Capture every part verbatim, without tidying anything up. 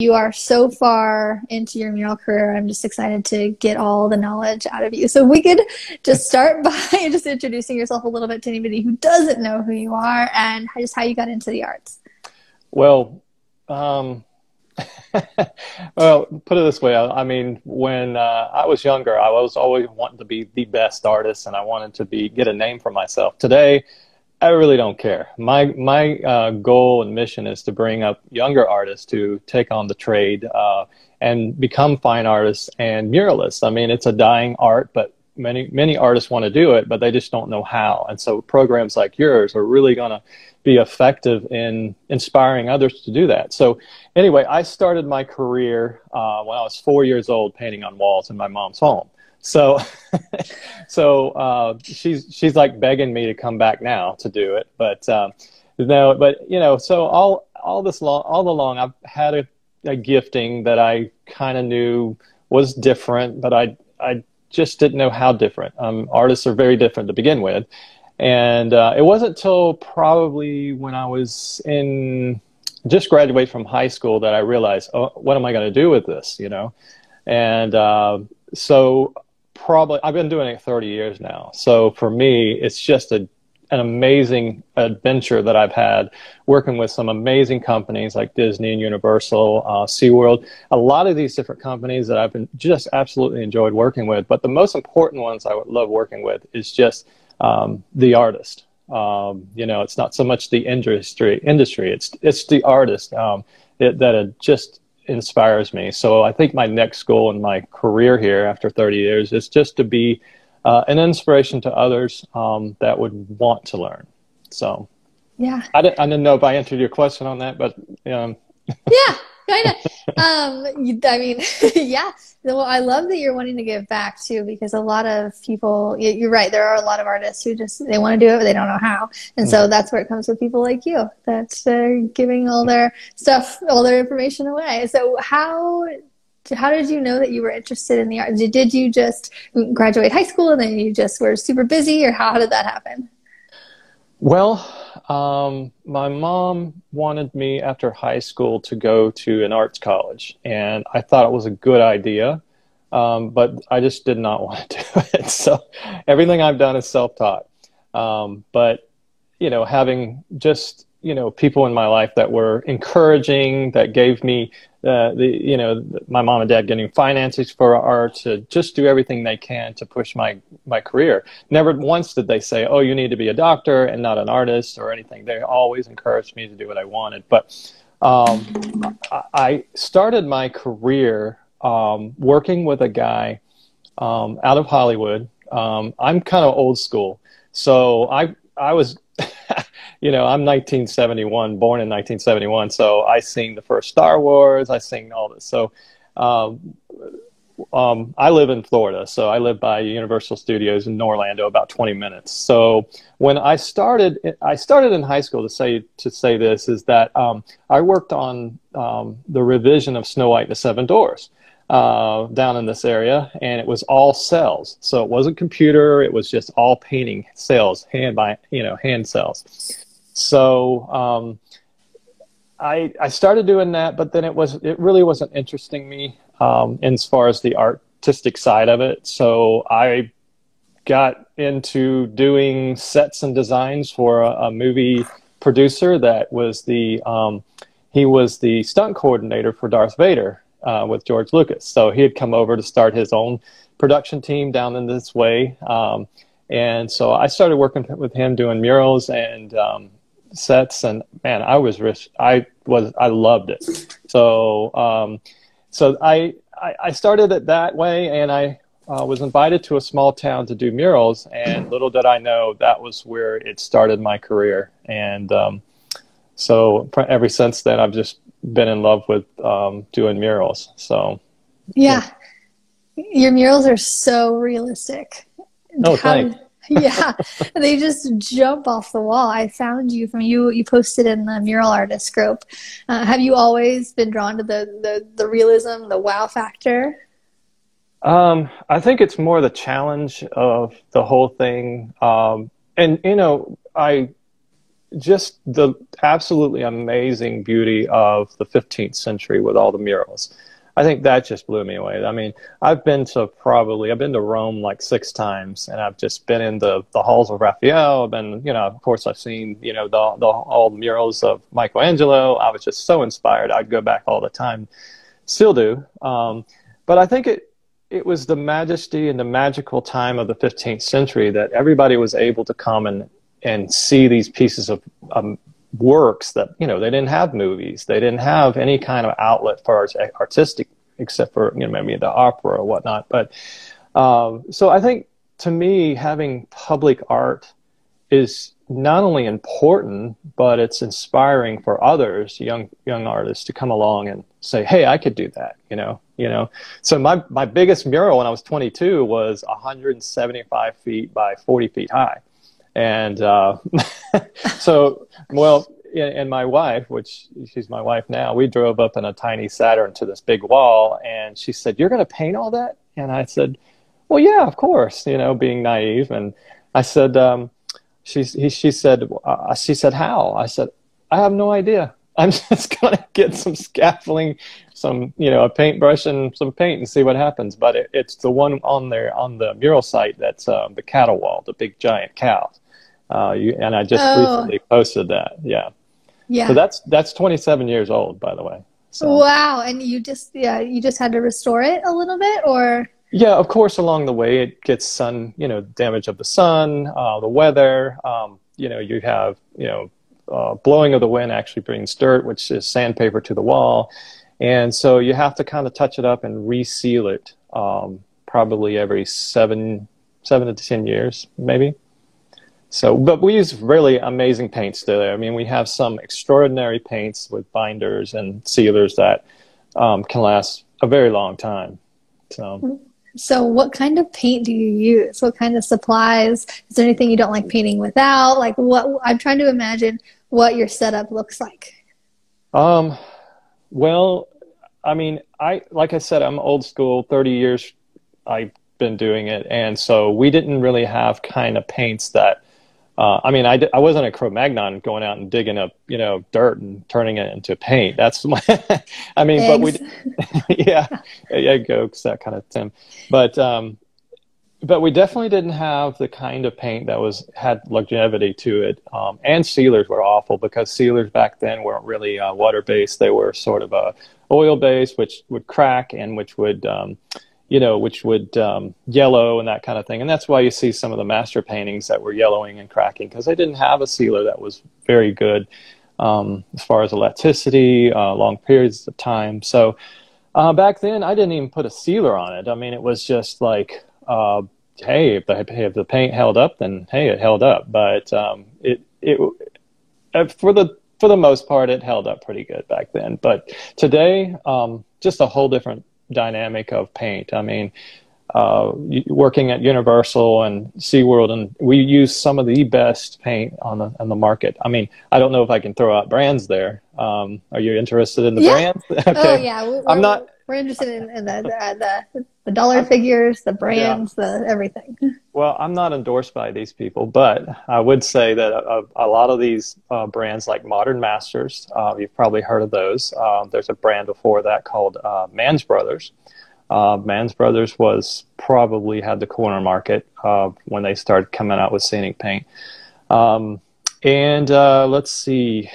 You are so far into your mural career. I'm just excited to get all the knowledge out of you. So if we could just start by just introducing yourself a little bit to anybody who doesn't know who you are and just how you got into the arts. Well, um, well, put it this way. I, I mean, when uh, I was younger, I was always wanting to be the best artist, and I wanted to be get a name for myself. Today, I really don't care. My my uh, goal and mission is to bring up younger artists to take on the trade uh, and become fine artists and muralists. I mean, it's a dying art, but many many artists want to do it, but they just don't know how. And so programs like yours are really going to be effective in inspiring others to do that. So anyway, I started my career uh, when I was four years old painting on walls in my mom's home. So, so uh, she's she's like begging me to come back now to do it, but um, no, but you know, so all all this long, all along, I've had a, a gifting that I kind of knew was different, but I I just didn't know how different. Um, artists are very different to begin with, and uh, it wasn't till probably when I was in just graduated from high school that I realized, oh, what am I going to do with this, you know, and uh, so. Probably, I've been doing it thirty years now. So for me, it's just a, an amazing adventure that I've had working with some amazing companies like Disney and Universal, uh, SeaWorld, a lot of these different companies that I've been just absolutely enjoyed working with. But the most important ones I would love working with is just um, the artist. Um, you know, it's not so much the industry, industry. It's, it's the artist um, it, that it just inspires me. So I think my next goal in my career here after thirty years is just to be uh, an inspiration to others um, that would want to learn. So yeah, I didn't, I didn't know if I answered your question on that, but um. Yeah, kind of. um, I mean, yeah. Well, I love that you're wanting to give back too, because a lot of people, you're right, there are a lot of artists who just, they want to do it, but they don't know how. And so that's where it comes with people like you, that's uh, giving all their stuff, all their information away. So how, how did you know that you were interested in the art? Did you just graduate high school and then you just were super busy, or how did that happen? Well, um, my mom wanted me after high school to go to an arts college, and I thought it was a good idea, um, but I just did not want to do it. So everything I've done is self-taught. Um, but, you know, having just, you know, people in my life that were encouraging, that gave me, uh, the, you know, my mom and dad getting finances for art, to just do everything they can to push my, my career. Never once did they say, oh, you need to be a doctor and not an artist or anything. They always encouraged me to do what I wanted. But um, I started my career um, working with a guy um, out of Hollywood. Um, I'm kind of old school. So I, I was... You know, I'm nineteen seventy-one, born in nineteen seventy-one, so I seen the first Star Wars, I seen all this. So um, um, I live in Florida, so I live by Universal Studios in Orlando, about twenty minutes. So when I started, I started in high school to say, to say this, is that um, I worked on um, the revision of Snow White and the Seven Dwarfs uh, down in this area, and it was all cells. So it wasn't computer, it was just all painting cells, hand by, you know, hand cells. So um, I, I started doing that, but then it was it really wasn't interesting me um, as far as the artistic side of it. So I got into doing sets and designs for a, a movie producer that was the um, he was the stunt coordinator for Darth Vader uh, with George Lucas. So he had come over to start his own production team down in this way, um, and so I started working with him doing murals and. Um, sets, and man, I was rich. I was, I loved it. So, um, so I, I, I started it that way, and I uh, was invited to a small town to do murals, and little did I know that was where it started my career. And, um, so ever since then, I've just been in love with, um, doing murals. So, yeah, yeah. Your murals are so realistic. Oh, How thanks. Yeah, they just jump off the wall. I found you from you. You posted in the mural artist group. Uh, have you always been drawn to the, the the realism, the wow factor? Um, I think it's more the challenge of the whole thing. Um, and you know, I just the absolutely amazing beauty of the fifteenth century with all the murals. I think that just blew me away. I mean, I've been to probably, I've been to Rome like six times, and I've just been in the, the halls of Raphael. I've been, you know, of course I've seen, you know, the, the, all the murals of Michelangelo. I was just so inspired. I'd go back all the time, still do. Um, but I think it, it was the majesty and the magical time of the fifteenth century that everybody was able to come and, and see these pieces of um, works that, you know, they didn't have movies. They didn't have any kind of outlet for artistic, except for, you know, maybe the opera or whatnot. But um, so I think to me, having public art is not only important, but it's inspiring for others, young, young artists to come along and say, hey, I could do that, you know, you know? So my, my biggest mural when I was twenty-two was one hundred seventy-five feet by forty feet high. And uh, so, well, and my wife, which she's my wife now, we drove up in a tiny Saturn to this big wall, and she said, you're going to paint all that? And I said, well, yeah, of course, you know, being naive. And I said, um, she, he, she said, uh, she said, how? I said, I have no idea. I'm just going to get some scaffolding, some, you know, a paintbrush and some paint and see what happens. But it, it's the one on there on the mural site. That's um, the cattle wall, the big giant cow. Uh, you, and I just oh. recently posted that. Yeah. Yeah. So that's, that's twenty-seven years old, by the way. So. Wow. And you just, yeah, you just had to restore it a little bit, or? Yeah, of course, along the way it gets sun, you know, damage of the sun, uh, the weather, um, you know, you have, you know, uh, blowing of the wind actually brings dirt, which is sandpaper to the wall. And so you have to kind of touch it up and reseal it, um, probably every seven, seven to ten years, maybe. So, but we use really amazing paints today. I mean, we have some extraordinary paints with binders and sealers that um, can last a very long time. So, so what kind of paint do you use? What kind of supplies? Is there anything you don't like painting without? Like, what? I'm trying to imagine what your setup looks like. Um, well, I mean, I like I said, I'm old school. thirty years I've been doing it, and so we didn't really have kind of paints that. Uh, I mean, I, I wasn't a Cro-Magnon going out and digging up, you know, dirt and turning it into paint. That's my, I mean, Eggs. But we, yeah, yeah, goats, that kind of thing. But, um, but we definitely didn't have the kind of paint that was, had longevity to it. Um, and sealers were awful because sealers back then weren't really uh, water-based. They were sort of uh, oil-based, which would crack and which would, um, you know, which would um, yellow and that kind of thing. And that's why you see some of the master paintings that were yellowing and cracking, because they didn't have a sealer that was very good um, as far as elasticity, uh, long periods of time. So uh, back then, I didn't even put a sealer on it. I mean, it was just like, uh, hey, if the, if the paint held up, then hey, it held up. But um, it, it, for the for the most part, it held up pretty good back then. But today, um, just a whole different dynamic of paint. I mean, uh, working at Universal and SeaWorld, and we use some of the best paint on the on the market. I mean, I don't know if I can throw out brands there. Um, are you interested in the yeah. brands? Okay. Oh yeah, we're, I'm not. We're interested in, in the, the, the the dollar figures, the brands, yeah. the everything. Well, I'm not endorsed by these people, but I would say that a, a lot of these uh, brands, like Modern Masters, uh, you've probably heard of those. Uh, there's a brand before that called uh, Man's Brothers. Uh, Man's Brothers was probably had the corner market uh, when they started coming out with scenic paint. Um, and uh, let's see,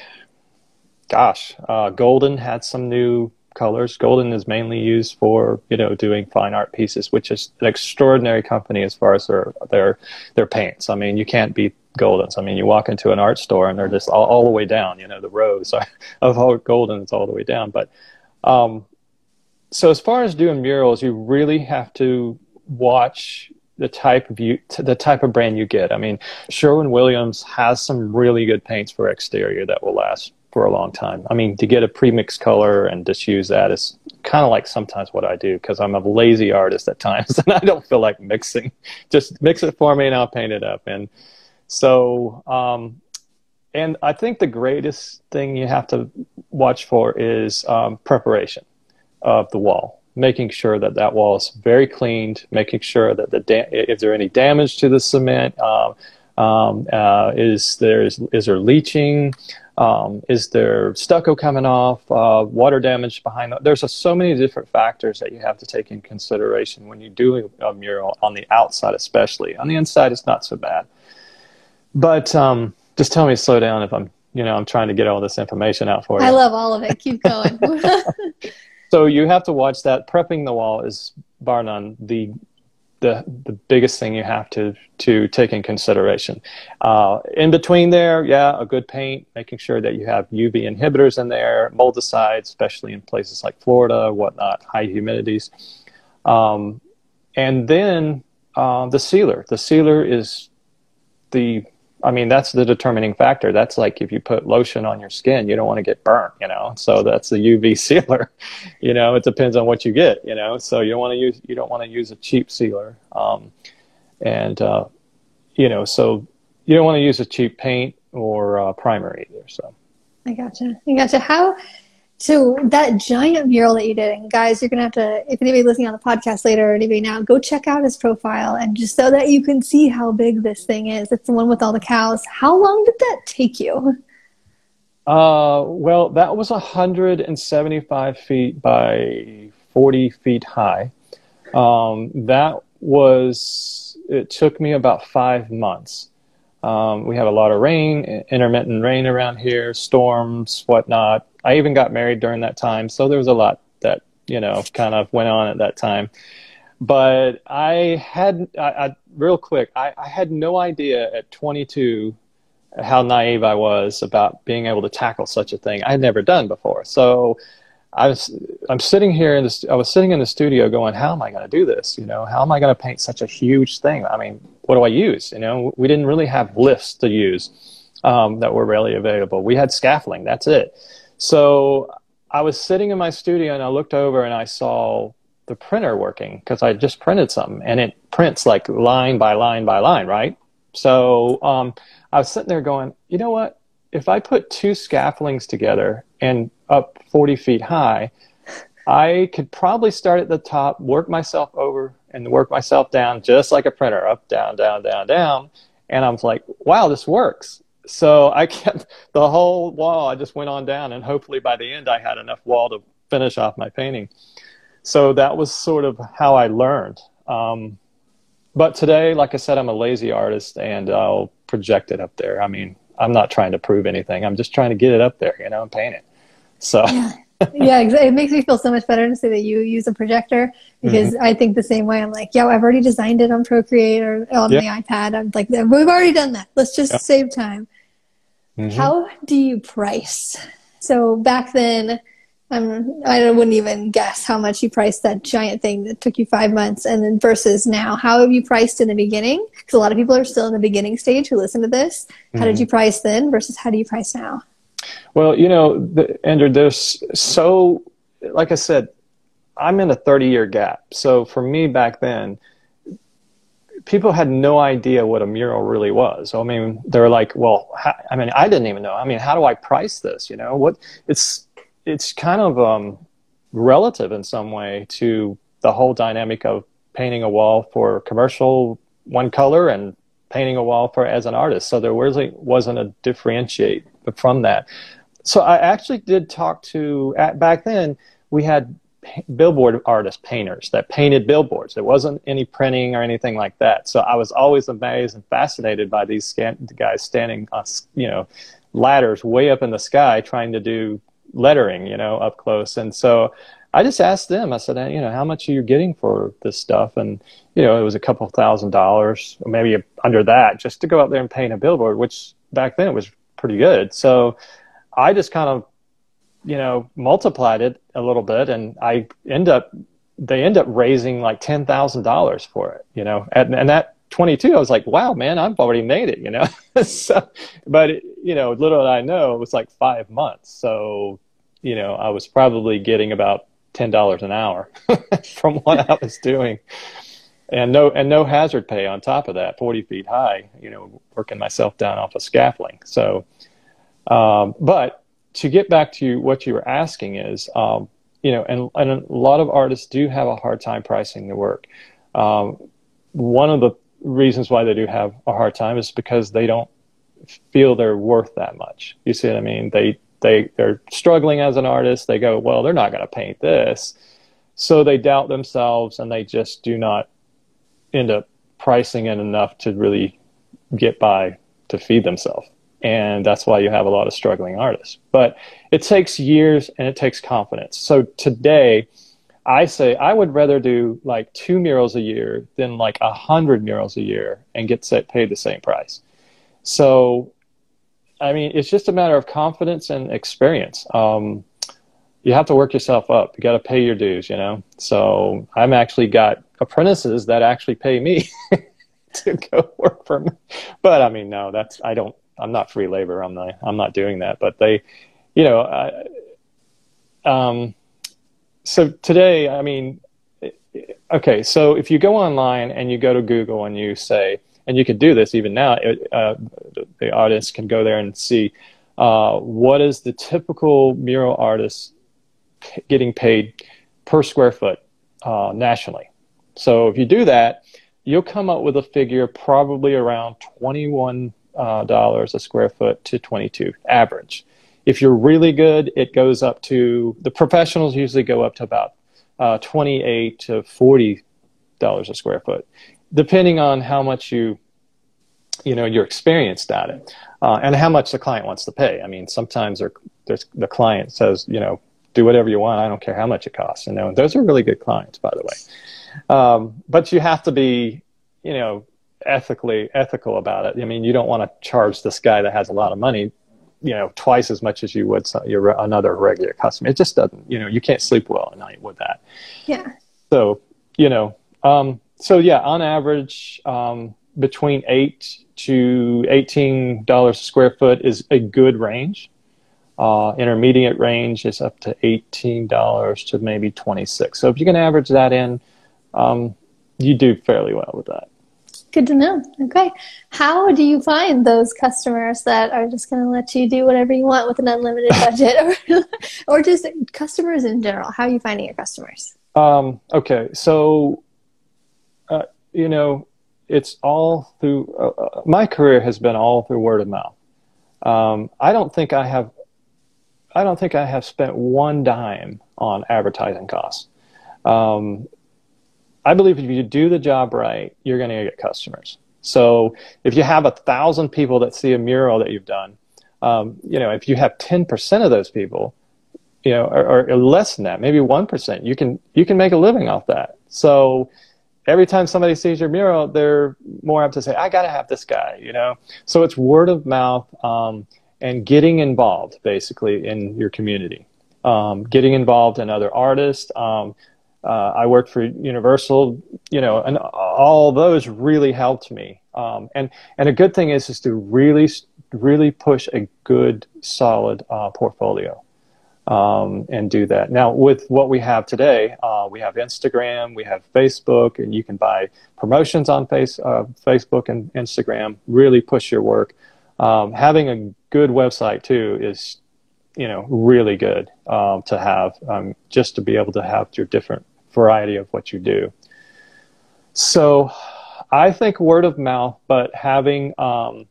gosh, uh, Golden had some new colors. Golden is mainly used for, you know, doing fine art pieces, which is an extraordinary company as far as their their their paints. I mean, you can't beat Golden's. I mean, you walk into an art store and they're just all, all the way down. You know, the rows are, of all Golden's all the way down. But um, so as far as doing murals, you really have to watch the type of you, the type of brand you get. I mean, Sherwin Williams has some really good paints for exterior that will last for a long time. I mean, to get a premixed color and just use that is kind of like sometimes what I do, because I'm a lazy artist at times and I don't feel like mixing. Just mix it for me and I'll paint it up. And so, um, and I think the greatest thing you have to watch for is um, preparation of the wall, making sure that that wall is very cleaned, making sure that the da if there are any damage to the cement, um, Um, uh, is there is, is there leaching? Um, is there stucco coming off? Uh, water damage behind? The, there's a, so many different factors that you have to take in consideration when you do a mural on the outside, especially. On the inside, it's not so bad. But um, just tell me to slow down if I'm, you know, I'm trying to get all this information out for you. I love all of it. Keep going. So you have to watch that. Prepping the wall is, bar none, the the the biggest thing you have to to take in consideration. Uh, in between there, yeah, a good paint, making sure that you have U V inhibitors in there, moldicides, especially in places like Florida, whatnot, high humidities, um, and then uh, the sealer. The sealer is the, I mean, that's the determining factor. That's like if you put lotion on your skin, you don't want to get burnt, you know. So that's the U V sealer. You know, it depends on what you get, you know. So you don't want to use you don't want to use a cheap sealer, um, and uh, you know, so you don't want to use a cheap paint or uh, primer either. So I gotcha. I gotcha. How? So that giant mural that you did, and guys, you're going to have to, if anybody listening on the podcast later or anybody now, go check out his profile, and just so that you can see how big this thing is. It's the one with all the cows. How long did that take you? Uh, well, that was one hundred seventy-five feet by forty feet high. Um, that was, it took me about five months. Um, we have a lot of rain, intermittent rain around here, storms, whatnot. I even got married during that time, so there was a lot that, you know, kind of went on at that time. But I had, I, I, real quick, I, I had no idea at twenty-two how naive I was about being able to tackle such a thing I had never done before. So I was, I'm sitting here, in the, I was sitting in the studio going, how am I going to do this? You know, how am I going to paint such a huge thing? I mean, what do I use? You know, we didn't really have lifts to use um, that were readily available. We had scaffolding, that's it. So I was sitting in my studio and I looked over and I saw the printer working, because I just printed something, and it prints like line by line by line, right? So um, I was sitting there going, you know what? If I put two scaffoldings together and up forty feet high, I could probably start at the top, work myself over and work myself down, just like a printer, up, down, down, down, down. And I was like, wow, this works. So I kept the whole wall. I just went on down, and hopefully by the end I had enough wall to finish off my painting. So that was sort of how I learned. Um, but today, like I said, I'm a lazy artist, and I'll project it up there. I mean, I'm not trying to prove anything. I'm just trying to get it up there, you know, and paint it. So yeah, yeah, it makes me feel so much better to say that you use a projector, because mm-hmm. I think the same way. I'm like, yeah, well, I've already designed it on Procreate or on yeah. the iPad. I'm like, we've already done that. Let's just yeah. save time. Mm-hmm. How do you price? So back then, um, I wouldn't even guess how much you priced that giant thing that took you five months and then versus now. How have you priced in the beginning? Because a lot of people are still in the beginning stage who listen to this. How mm-hmm. did you price then versus how do you price now? Well, you know, the, Andrew, there's so, like I said, I'm in a thirty year gap. So for me back then, people had no idea what a mural really was. I mean, they were like, well, how, I mean, I didn't even know. I mean, how do I price this? You know, what it's, it's kind of um, relative in some way to the whole dynamic of painting a wall for commercial one color and painting a wall for as an artist. So there really wasn't a differentiate from that. So I actually did talk to, at, back then we had billboard artist painters that painted billboards. There wasn't any printing or anything like that. So I was always amazed and fascinated by these guys standing on, you know, ladders way up in the sky trying to do lettering, you know, up close. And so I just asked them, I said, you know, how much are you getting for this stuff? And, you know, it was a couple thousand dollars, or maybe under that, just to go out there and paint a billboard, which back then was pretty good. So I just kind of, you know, multiplied it a little bit, and I end up, they end up raising like ten thousand dollars for it, you know, and, and at twenty-two, I was like, wow, man, I've already made it, you know. So, but, it, you know, little did I know, it was like five months. So, you know, I was probably getting about ten dollars an hour from what I was doing. And no, and no hazard pay on top of that, forty feet high, you know, working myself down off of scaffolding. So, um, but to get back to what you were asking is, um, you know, and, and a lot of artists do have a hard time pricing the work. Um, one of the reasons why they do have a hard time is because they don't feel they're worth that much. You see what I mean? They, they, they're struggling as an artist. They go, well, they're not going to paint this. So they doubt themselves, and they just do not end up pricing in enough to really get by to feed themselves. And that's why you have a lot of struggling artists. But it takes years, and it takes confidence. So today, I say I would rather do like two murals a year than like a hundred murals a year and get set, paid the same price. So, I mean, it's just a matter of confidence and experience. Um, you have to work yourself up. You got to pay your dues, you know. So I've actually got apprentices that actually pay me to go work for me. But I mean, no, that's I don't. I'm not free labor. I'm not, I'm not doing that, but they, you know, I, um, so today, I mean, okay. So if you go online and you go to Google and you say, and you can do this even now, uh, the audience can go there and see, uh, what is the typical mural artist getting paid per square foot, uh, nationally. So if you do that, you'll come up with a figure probably around twenty-one Uh, dollars a square foot to twenty-two average. If you're really good, it goes up to, the professionals usually go up to about uh, twenty-eight to forty dollars a square foot, depending on how much you, you know, you're experienced at it, uh, and how much the client wants to pay. I mean, sometimes there's the client says, you know, do whatever you want. I don't care how much it costs. You know, and those are really good clients, by the way. Um, but you have to be, you know, ethically ethical about it. I mean, you don't want to charge this guy that has a lot of money, you know, twice as much as you would some, your another regular customer. It just doesn't, you know, you can't sleep well at night with that. Yeah. So, you know, um, so yeah, on average, um, between eight to eighteen dollars a square foot is a good range. Uh, intermediate range is up to eighteen dollars to maybe twenty-six. So if you can average that in, um, you do fairly well with that. Good to know. Okay. How do you find those customers that are just going to let you do whatever you want with an unlimited budget, or, or just customers in general? How are you finding your customers? Um, okay. So, uh, you know, it's all through, uh, my career has been all through word of mouth. Um, I don't think I have, I don't think I have spent one dime on advertising costs. Um, I believe if you do the job right, you're going to get customers. So if you have a thousand people that see a mural that you've done, um, you know, if you have ten percent of those people, you know, or, or less than that, maybe one percent, you can, you can make a living off that. So every time somebody sees your mural, they're more apt to say, I got to have this guy, you know? So it's word of mouth, um, and getting involved basically in your community, um, getting involved in other artists, um, Uh, I worked for Universal, you know, and all those really helped me. Um, and, and a good thing is, is to really, really push a good, solid uh, portfolio um, and do that. Now, with what we have today, uh, we have Instagram, we have Facebook, and you can buy promotions on face, uh, Facebook and Instagram, really push your work. Um, having a good website, too, is, you know, really good um, to have, um, just to be able to have your different variety of what you do. So I think word of mouth, but having, um,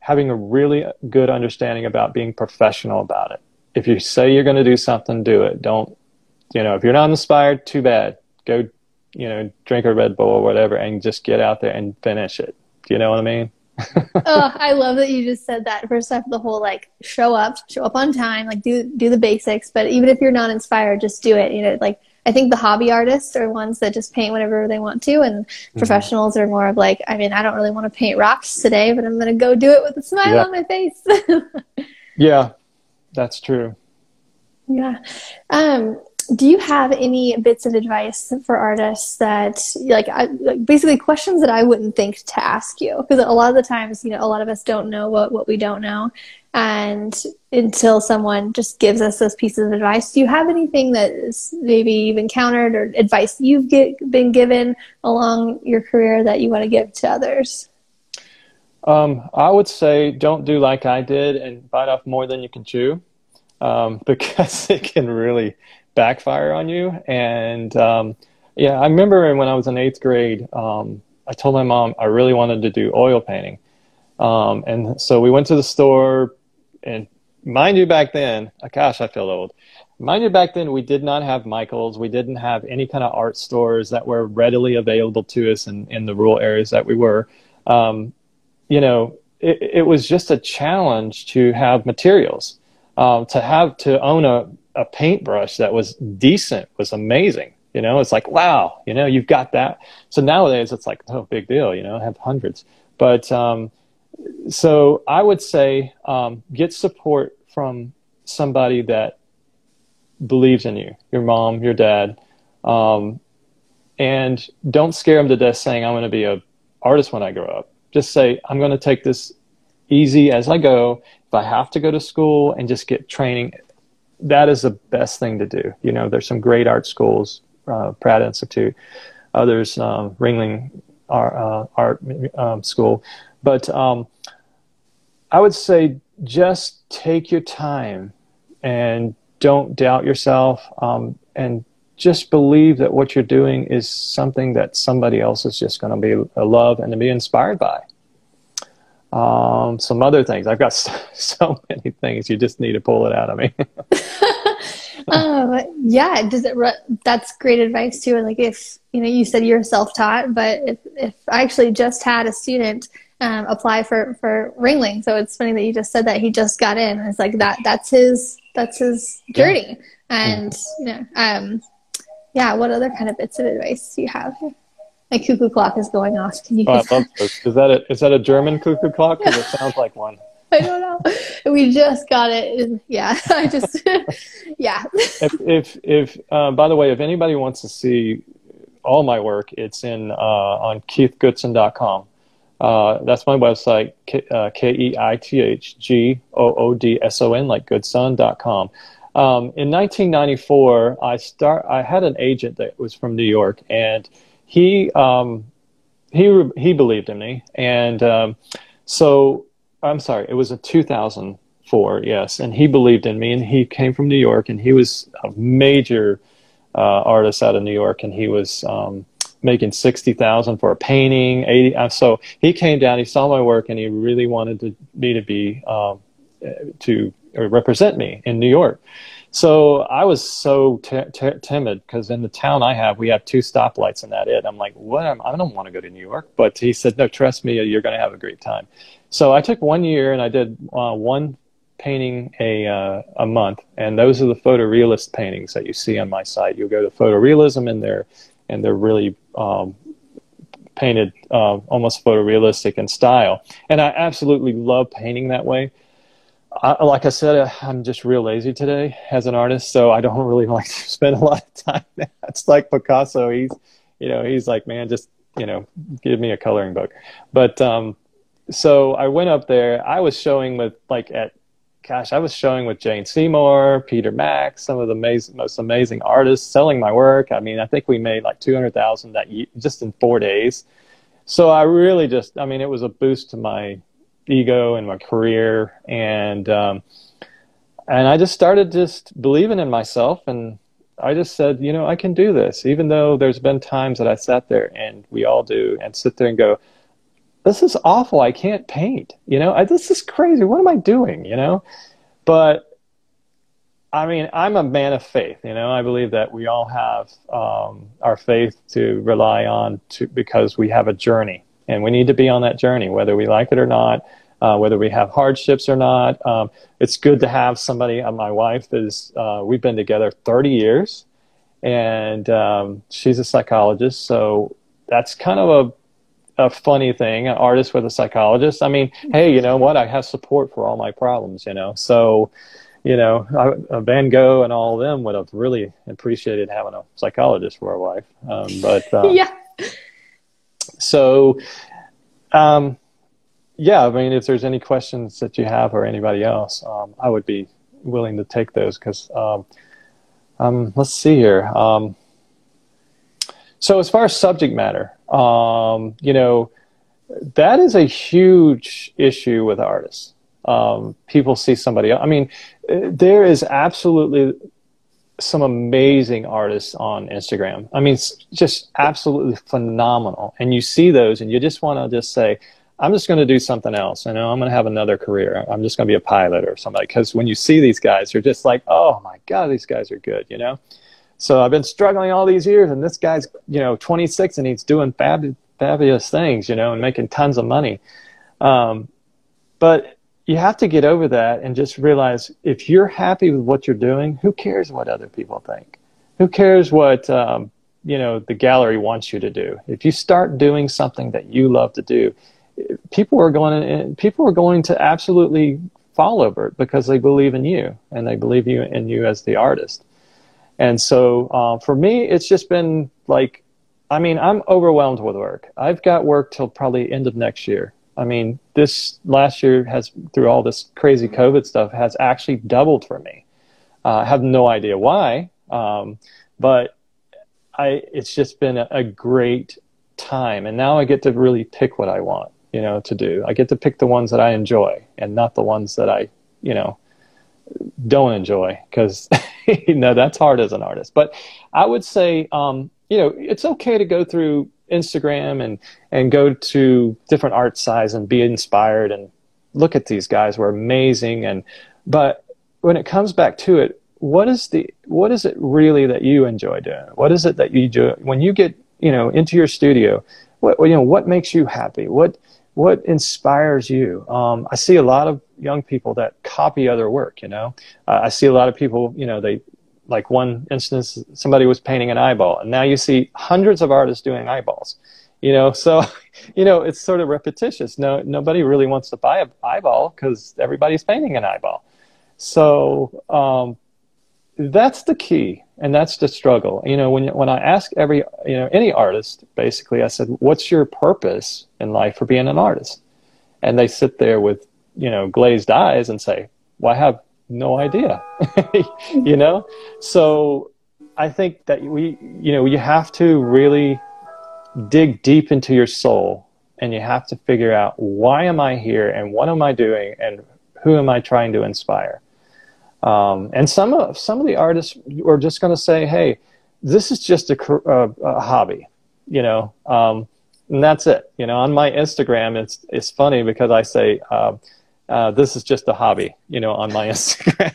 having a really good understanding about being professional about it. If you say you're going to do something, do it. Don't, you know, if you're not inspired, too bad. Go, you know, drink a Red Bull or whatever and just get out there and finish it. Do you know what I mean? Oh, I love that you just said that. First off, the whole like show up, show up on time, like do do the basics. But even if you're not inspired, just do it. You know, like I think the hobby artists are ones that just paint whatever they want to, and mm-hmm. professionals are more of like, I mean, I don't really want to paint rocks today, but I'm gonna go do it with a smile yeah. on my face. Yeah, that's true. Yeah. Um, do you have any bits of advice for artists that like, I, like basically questions that I wouldn't think to ask you? Because a lot of the times, you know, a lot of us don't know what, what we don't know. And until someone just gives us those pieces of advice, do you have anything that is maybe you've encountered or advice you've get, been given along your career that you want to give to others? Um, I would say don't do like I did and bite off more than you can chew, um, because it can really backfire on you. And um, yeah, I remember when I was in eighth grade, um, I told my mom I really wanted to do oil painting. Um, and so we went to the store, and mind you, back then, oh, gosh, I feel old. Mind you, back then, we did not have Michaels. We didn't have any kind of art stores that were readily available to us in, in the rural areas that we were. Um, you know, it, it was just a challenge to have materials. Um, to have to own a, a paintbrush that was decent was amazing. You know, it's like, wow, you know, you've got that. So nowadays, it's like, oh, big deal, you know, I have hundreds. But um, so I would say um, get support from somebody that believes in you, your mom, your dad. Um, and don't scare them to death saying, I'm going to be an artist when I grow up. Just say, I'm going to take this easy as I go. If I have to go to school and just get training, that is the best thing to do. You know, there's some great art schools, uh, Pratt Institute, others, um, Ringling Art, uh, art um, School. But um, I would say just take your time and don't doubt yourself, um, and just believe that what you're doing is something that somebody else is just going to be love and to be inspired by. Um, some other things. I've got so, so many things. You just need to pull it out of me. um, yeah. Does it? That's great advice too. Like if, you know, you said you're self-taught, but if, if I actually just had a student um, apply for, for Ringling. So it's funny that you just said that he just got in, and it's like that, that's his, that's his journey. Yeah. And mm-hmm. you know, um, yeah. What other kind of bits of advice do you have? My cuckoo clock is going off. Can you? Oh, I love this. Is that a, is that a German cuckoo clock? Because it sounds like one. I don't know. We just got it. Yeah, I just yeah. If if, if uh, by the way, if anybody wants to see all my work, it's in uh, on keith goodson dot com. Uh, that's my website. K, uh, K E I T H G O O D S O N, like goodson dot com. Um, in nineteen ninety-four, I start. I had an agent that was from New York, and He, um, he, he believed in me. And, um, so I'm sorry, it was a two thousand four. Yes. And he believed in me, and he came from New York, and he was a major, uh, artist out of New York. And he was, um, making sixty thousand for a painting, eighty. Uh, so he came down, he saw my work, and he really wanted to, me to be, um, to represent me in New York. So I was so t t timid, because in the town I have, we have two stoplights and that it. I'm like, what? Am, I don't want to go to New York. But he said, no, trust me, you're going to have a great time. So I took one year and I did uh, one painting a, uh, a month. And those are the photorealist paintings that you see on my site. You'll go to photorealism, and they're, and they're really um, painted uh, almost photorealistic in style. And I absolutely love painting that way. I, like I said, I'm just real lazy today as an artist, so I don't really like to spend a lot of time there. It's like Picasso. He's, you know, he's like, man, just, you know, give me a coloring book. But um, so I went up there. I was showing with like at, gosh, I was showing with Jane Seymour, Peter Max, some of the amazing, most amazing artists, selling my work. I mean, I think we made like two hundred thousand that year, just in four days. So I really just, I mean, it was a boost to my ego and my career, and um, and I just started just believing in myself, and I just said, you know, I can do this, even though there's been times that I sat there, and we all do, and sit there and go, this is awful, I can't paint, you know, I, this is crazy, what am I doing, you know? But I mean, I'm a man of faith, you know, I believe that we all have um, our faith to rely on, to, because we have a journey. And we need to be on that journey, whether we like it or not, uh, whether we have hardships or not. Um, it's good to have somebody. Uh, my wife is, uh, we've been together thirty years, and um, she's a psychologist. So that's kind of a, a funny thing, an artist with a psychologist. I mean, hey, you know what? I have support for all my problems, you know. So, you know, I, uh, Van Gogh and all of them would have really appreciated having a psychologist for a wife. Um, but um, yeah. So, um, yeah, I mean, if there's any questions that you have, or anybody else, um, I would be willing to take those, because, um, um, let's see here. Um, so as far as subject matter, um, you know, that is a huge issue with artists. Um, people see somebody else. I mean, there is absolutely some amazing artists on Instagram. I mean, it's just absolutely phenomenal. And you see those and you just want to just say, I'm just going to do something else. You know, I'm going to have another career. I'm just going to be a pilot or somebody. Because when you see these guys, you're just like, oh my God, these guys are good, you know? So I've been struggling all these years, and this guy's, you know, twenty-six and he's doing fab fabulous things, you know, and making tons of money. Um, but you have to get over that and just realize if you're happy with what you're doing, who cares what other people think? Who cares what, um, you know, the gallery wants you to do? If you start doing something that you love to do, people are going to, people are going to absolutely fall over it because they believe in you and they believe you in you as the artist. And so uh, for me, it's just been like, I mean, I'm overwhelmed with work. I've got work till probably end of next year. I mean, this last year has, through all this crazy COVID stuff, has actually doubled for me. Uh, I have no idea why, um, but I, it's just been a, a great time. And now I get to really pick what I want, you know, to do. I get to pick the ones that I enjoy and not the ones that I, you know, don't enjoy, because, you know, that's hard as an artist. But I would say, um, you know, it's okay to go through Instagram and and go to different art sites and be inspired and look at these guys who are amazing. And but when it comes back to it, what is the what is it really that you enjoy doing? What is it that you do when you get, you know, into your studio? What, you know, what makes you happy? What what inspires you? Um, I see a lot of young people that copy other work. You know, uh, I see a lot of people. You know, they. Like one instance, somebody was painting an eyeball, and now you see hundreds of artists doing eyeballs, you know, so, you know, it's sort of repetitious. No, nobody really wants to buy an eyeball because everybody's painting an eyeball. So um, that's the key, and that's the struggle. You know, when, when I ask every, you know, any artist, basically, I said, what's your purpose in life for being an artist? And they sit there with, you know, glazed eyes and say, well, I have no idea. You know, so I think that we, you know, you have to really dig deep into your soul, and you have to figure out, why am I here, and what am I doing, and who am I trying to inspire? Um, and some of some of the artists are just going to say, hey, this is just a, a, a hobby, you know, um, and that's it. You know, on my Instagram, it's it's funny because I say, Uh, Uh, this is just a hobby, you know, on my Instagram.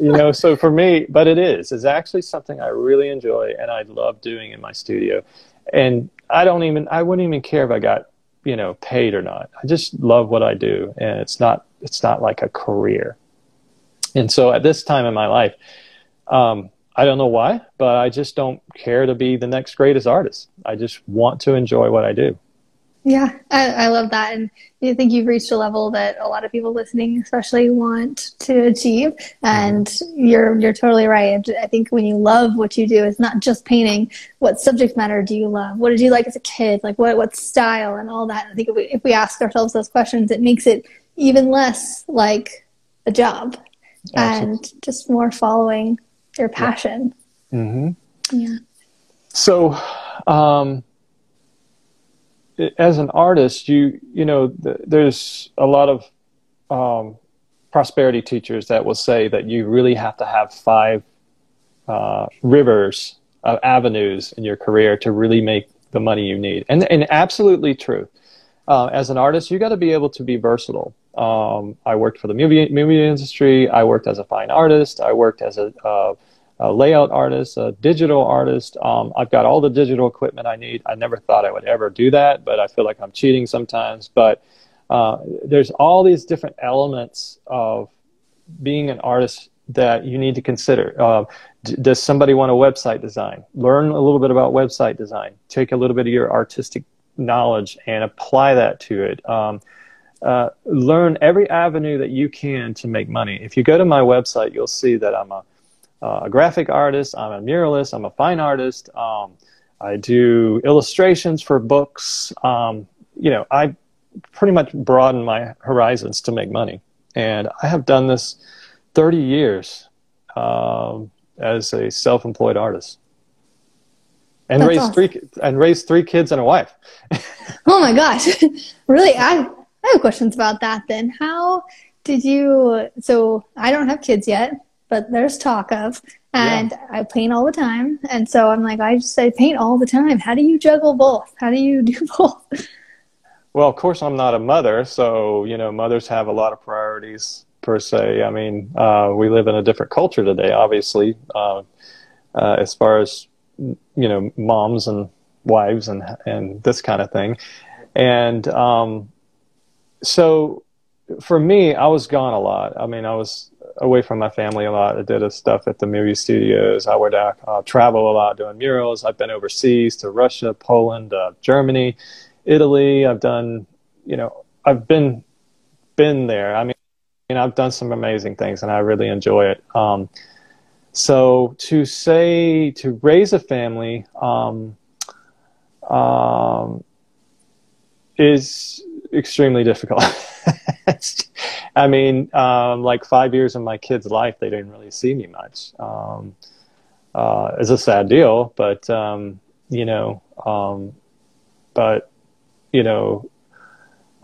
You know, so for me, but it is. It's actually something I really enjoy and I love doing in my studio. And I don't even, I wouldn't even care if I got, you know, paid or not. I just love what I do. And it's not, it's not like a career. And so at this time in my life, um, I don't know why, but I just don't care to be the next greatest artist. I just want to enjoy what I do. Yeah, I, I love that. And I think you've reached a level that a lot of people listening especially want to achieve. And mm-hmm. you're you're totally right. I think when you love what you do, it's not just painting. What subject matter do you love? What did you like as a kid? Like what, what style and all that? I think if we, if we ask ourselves those questions, it makes it even less like a job. Absolutely. And just more following your passion. Yeah. Mm-hmm. Yeah. So, um, as an artist, you you know, th there's a lot of um, prosperity teachers that will say that you really have to have five uh, rivers of avenues in your career to really make the money you need, and and absolutely true. Uh, as an artist, you got to be able to be versatile. Um, I worked for the movie movie industry. I worked as a fine artist. I worked as a uh, a layout artist, a digital artist. Um, I've got all the digital equipment I need. I never thought I would ever do that, but I feel like I'm cheating sometimes. But uh, there's all these different elements of being an artist that you need to consider. Uh, d does somebody want a website design? Learn a little bit about website design. Take a little bit of your artistic knowledge and apply that to it. Um, uh, learn every avenue that you can to make money. If you go to my website, you'll see that I'm a Uh, a graphic artist, I'm a muralist, I'm a fine artist, um, I do illustrations for books, um, you know, I pretty much broaden my horizons to make money. And I have done this thirty years um, as a self-employed artist. And That's raised awesome. three and raised three kids and a wife. Oh my gosh. Really? I, I have questions about that then. How did you, so I don't have kids yet. but there's talk of. And yeah. I paint all the time. And so I'm like, I just say paint all the time. How do you juggle both? How do you do both? Well, of course, I'm not a mother. So, you know, mothers have a lot of priorities per se. I mean, uh, we live in a different culture today, obviously, uh, uh, as far as, you know, moms and wives and, and this kind of thing. And um, so for me, I was gone a lot. I mean, I was away from my family a lot. I did stuff at the movie studios. I would uh, travel a lot doing murals. I've been overseas to Russia, Poland, uh, Germany, Italy. I've done, you know, I've been been there. I mean, you know, I've done some amazing things, and I really enjoy it. Um, so to say, to raise a family um, um, is extremely difficult. I mean, um, like five years of my kids' life, they didn't really see me much. Um, uh, it's a sad deal, but, um, you know, um, but, you know,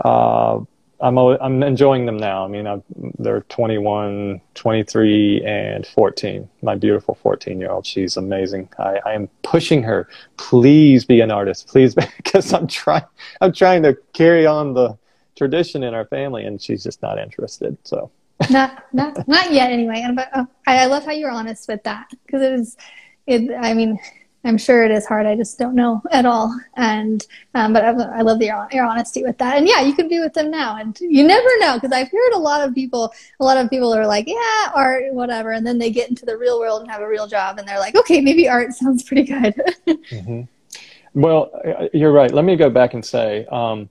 uh, I'm, I'm enjoying them now. I mean, I've, they're twenty-one, twenty-three, and fourteen. My beautiful fourteen-year-old, she's amazing. I, I am pushing her. Please be an artist, please, because I'm trying, I'm trying to carry on the tradition in our family, and she's just not interested. So not not not yet anyway. And but, oh, I, I love how you're honest with that, because it is it I mean, I'm sure it is hard. I just don't know at all. And um but I, I love your your honesty with that. And yeah, you can be with them now, and you never know, because I've heard a lot of people a lot of people are like, yeah, art, whatever, and then they get into the real world and have a real job, and they're like, okay, maybe art sounds pretty good. Mm-hmm. Well, you're right. Let me go back and say um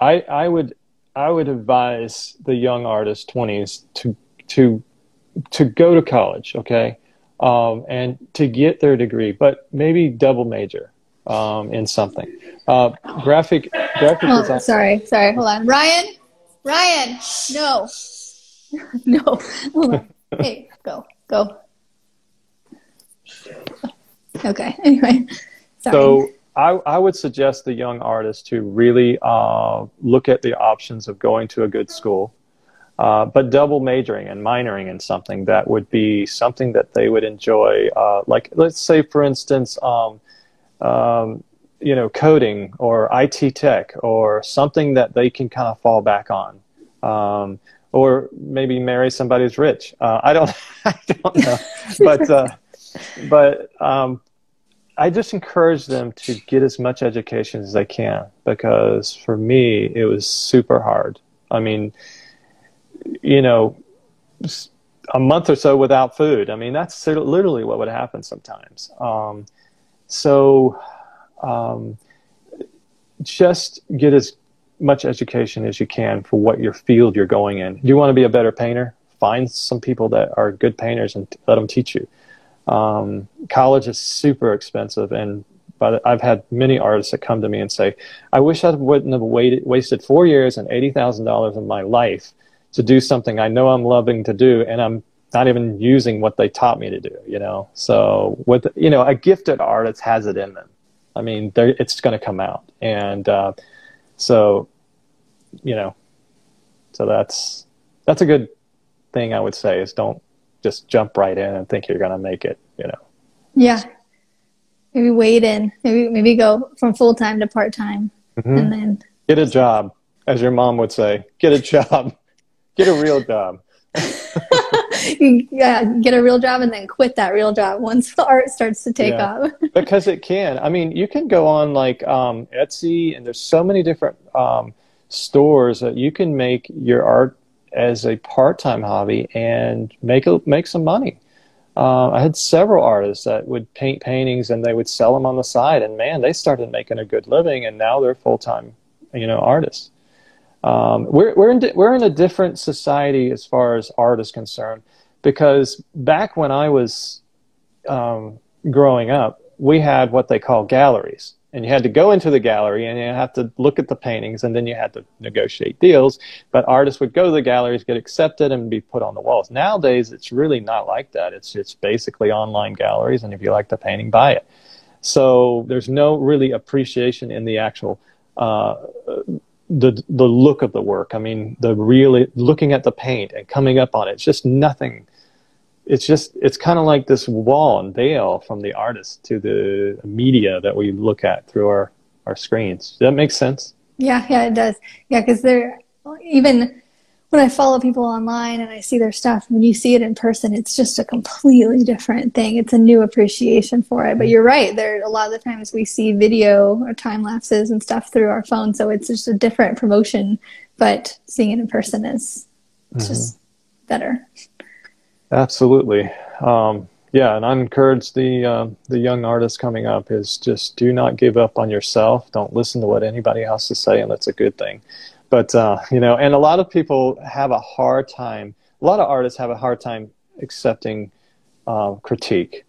I, I would I would advise the young artist twenties to to to go to college, okay, um, and to get their degree, but maybe double major um, in something. Uh, graphic graphic oh, design. Sorry, sorry. Hold on, Ryan. Ryan, no, no. Hold on. Hey, go, go. Okay. Anyway, sorry. So, I, I would suggest the young artist to really uh, look at the options of going to a good school, uh, but double majoring and minoring in something that would be something that they would enjoy. Uh, like, let's say, for instance, um, um, you know, coding or I T tech or something that they can kind of fall back on. Um, or maybe marry somebody who's rich. Uh, I don't, I don't know. But, uh, but, um, I just encourage them to get as much education as they can, because for me, it was super hard. I mean, you know, a month or so without food. I mean, that's literally what would happen sometimes. Um, so um, just get as much education as you can for what your field you're going in. You want to be a better painter? Find some people that are good painters and let them teach you. Um, college is super expensive, and but I've had many artists that come to me and say, I wish I wouldn't have waited, wasted four years and eighty thousand dollars of my life to do something I know I'm loving to do, and I'm not even using what they taught me to do, you know. So, with, you know, a gifted artist has it in them. I mean, it's going to come out. And uh, so, you know, so that's, that's a good thing I would say, is don't just jump right in and think you're going to make it, you know? Yeah. Maybe wade in, maybe, maybe go from full-time to part-time. Mm-hmm. And then get a job, as your mom would say, get a job, get a real job. Yeah. Get a real job and then quit that real job once the art starts to take yeah. off. Because it can, I mean, you can go on like um, Etsy, and there's so many different um, stores that you can make your art as a part-time hobby and make a, make some money. Uh, I had several artists that would paint paintings, and they would sell them on the side, and man, they started making a good living, and now they're full-time, you know, artists. Um, we're we're in we're in a different society as far as art is concerned, because back when I was um, growing up, we had what they call galleries. And you had to go into the gallery, and you have to look at the paintings, and then you had to negotiate deals. But artists would go to the galleries, get accepted, and be put on the walls. Nowadays, it's really not like that. It's, it's basically online galleries, and if you like the painting, buy it. So there's no really appreciation in the actual uh, the, the look of the work. I mean, the really looking at the paint and coming up on it. It's just nothing it's just, it's kind of like this wall and veil from the artist to the media that we look at through our, our screens. Does that make sense? Yeah, yeah, it does. Yeah, because they're, even when I follow people online and I see their stuff, when you see it in person, it's just a completely different thing. It's a new appreciation for it. But you're right. There, a lot of the times we see video or time lapses and stuff through our phone, so it's just a different promotion. But seeing it in person is it's mm-hmm. just better. Absolutely. Um, yeah, and I encourage the, uh, the young artists coming up is just do not give up on yourself. Don't listen to what anybody has to say, and that's a good thing. But, uh, you know, and a lot of people have a hard time, a lot of artists have a hard time accepting uh, critique,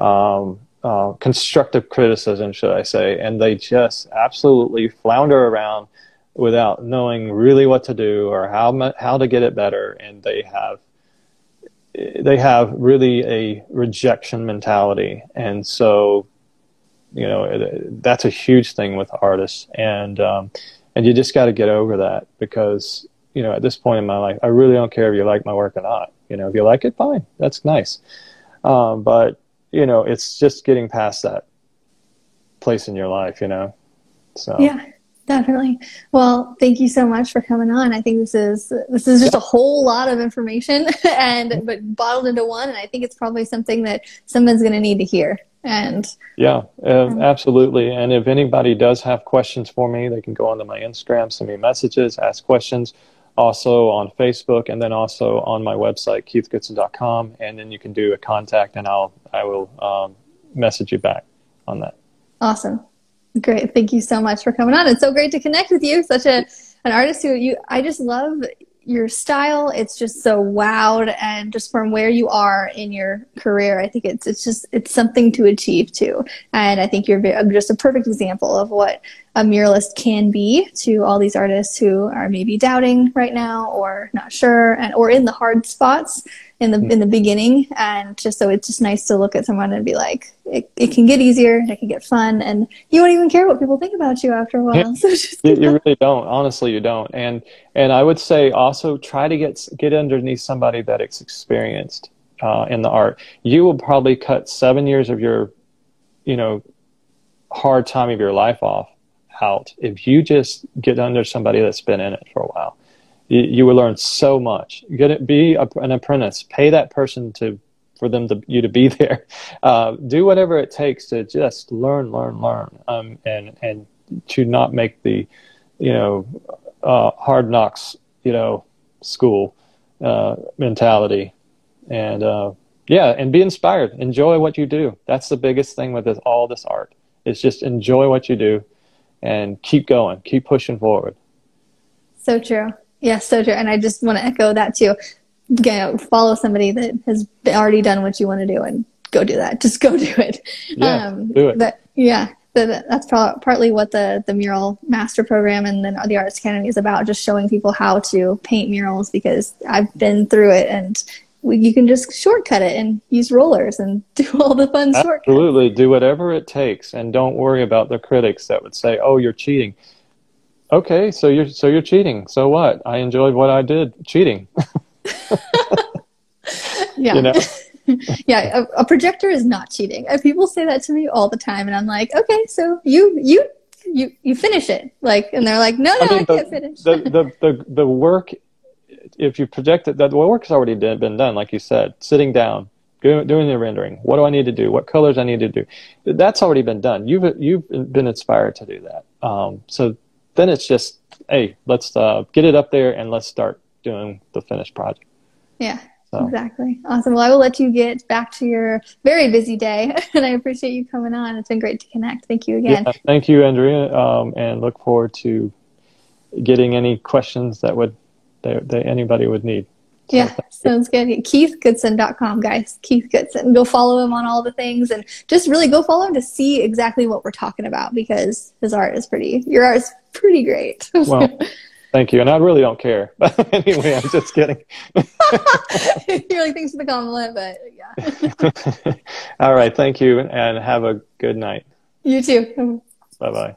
um, uh, constructive criticism, should I say, and they just absolutely flounder around without knowing really what to do or how, how to get it better, and they have they have really a rejection mentality. And so, you know, that's a huge thing with artists. And, um, and you just got to get over that because, you know, at this point in my life, I really don't care if you like my work or not. You know, if you like it, fine. That's nice. Um, but, you know, it's just getting past that place in your life, you know? So. Yeah. Definitely. Well, thank you so much for coming on. I think this is this is just a whole lot of information, and but bottled into one. And I think it's probably something that someone's going to need to hear. And yeah, um, absolutely. And if anybody does have questions for me, they can go onto my Instagram, send me messages, ask questions. Also on Facebook, and then also on my website, keith goodson dot com. And then you can do a contact, and I'll I will um, message you back on that. Awesome. Great. Thank you so much for coming on. It's so great to connect with you. Such a, an artist who you, I just love your style. It's just so wowed. And just from where you are in your career, I think it's, it's just, it's something to achieve too. And I think you're just a perfect example of what a muralist can be to all these artists who are maybe doubting right now or not sure, and, or in the hard spots in the, in the beginning. And just, so it's just nice to look at someone and be like, it, it can get easier, it can get fun, and you won't even care what people think about you after a while. Yeah, so just, you, you really don't. Honestly, you don't. And, and I would say also try to get, get underneath somebody that is experienced uh, in the art. You will probably cut seven years of your, you know, hard time of your life off out. If you just get under somebody that's been in it for a while, you, you will learn so much. Get it, be a, an apprentice, pay that person to, for them to, you to be there. Uh, do whatever it takes to just learn, learn, learn, um, and, and to not make the, you know, uh, hard knocks, you know, school, uh, mentality. And, uh, yeah, and be inspired. Enjoy what you do. That's the biggest thing with this, all this art, is just enjoy what you do and keep going, keep pushing forward. So true. Yes, so true. And I just want to echo that too. You know, follow somebody that has already done what you want to do and go do that. Just go do it. Yeah, um, do it. But yeah, the, that's pro partly what the, the Mural Master Program and then the Arts Academy is about, just showing people how to paint murals, because I've been through it, and we, you can just shortcut it and use rollers and do all the fun Absolutely. shortcuts. Absolutely. Do whatever it takes, and don't worry about the critics that would say, oh, you're cheating. Okay, so you're, so you're cheating. So what? I enjoyed what I did cheating. Yeah. You know? Yeah, a, a projector is not cheating. People say that to me all the time, and I'm like, okay, so you you you you finish it, like, and they're like, no, no, I, mean, I the, can't finish. the, the the the work, if you project it, that work's already did, been done, like you said, sitting down, doing the rendering. What do I need to do? What colors I need to do? That's already been done. You've you've been inspired to do that. Um, so then it's just, hey, let's uh, get it up there and let's start doing the finished project. Yeah, so. Exactly. Awesome. Well, I will let you get back to your very busy day, and I appreciate you coming on. It's been great to connect. Thank you again. Yeah, thank you, Andrea, um, and look forward to getting any questions that would that, that anybody would need. So yeah, sounds good. keith goodson dot com, guys. Keith Goodson. Go follow him on all the things, and just really go follow him to see exactly what we're talking about, because his art is pretty, your art is pretty great. Well, thank you. And I really don't care. But anyway, I'm just kidding. You're like, thanks for the compliment, but yeah. All right. Thank you, and have a good night. You too. Bye-bye.